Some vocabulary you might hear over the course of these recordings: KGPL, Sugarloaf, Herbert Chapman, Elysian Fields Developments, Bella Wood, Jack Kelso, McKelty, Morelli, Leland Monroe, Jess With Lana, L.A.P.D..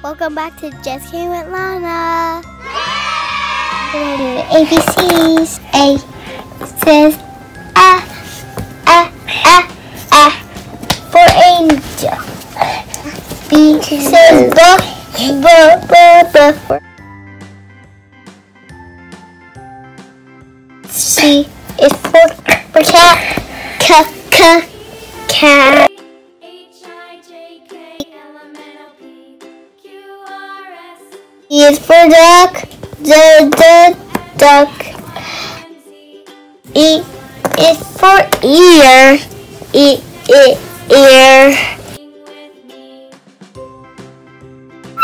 Welcome back to Jess With Lana. We're going to do ABCs. A says A for angel. B says B. C is for cat. Cat. D is for duck, duck. E is for ear, ear.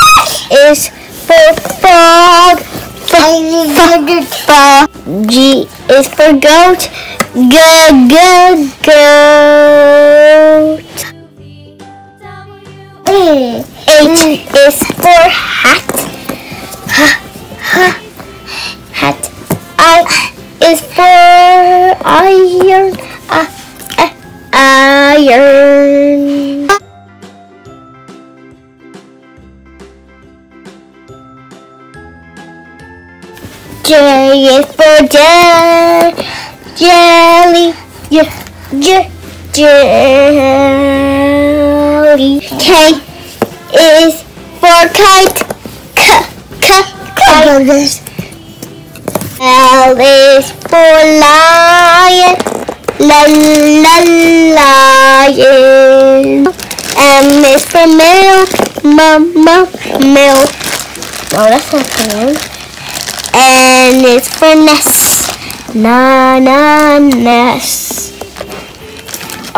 F is for frog, frog. G is for goat, goat. H is for hat. Hat. I is for iron. Iron. J is for jelly. Jelly. K is for kite. L is for lion, lion. M is for milk, milk. Oh, that's not good. N is for nest, nest. O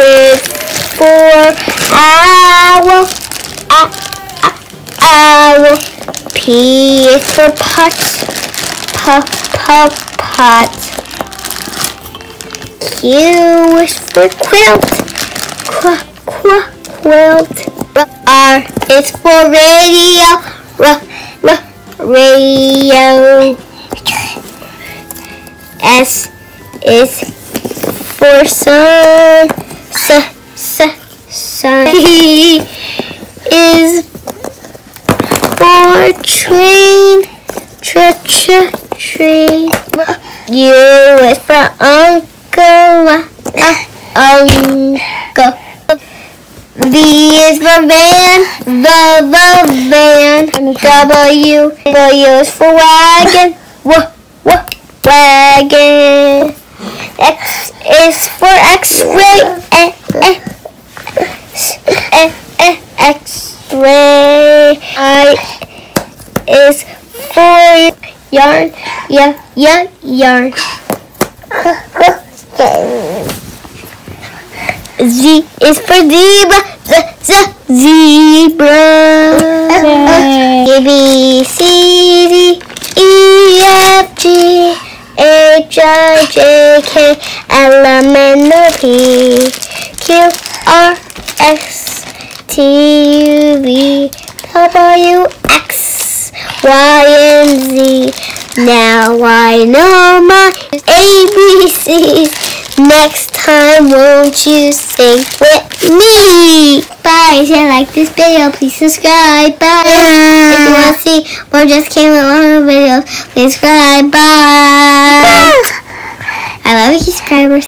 is for owl, owl. P is for pot, pot. Q is for quilt, quilt. R is for radio, radio. S is for sun, sun. T is for train, train. U is for uncle, uncle. V is for van, van. W is for wagon, wagon. X is for X-ray, X-ray. I is for yarn, yarn. Z is for zebra, zebra. A B C D E F G H I J K L M N O P Q R S T U V W X Y and Z. Now I know my ABCs. Next time, won't you sing with me? Bye. If you like this video, please subscribe. Bye. If you want to see more Jess With Lana videos, please subscribe. Bye. I love you, subscribers.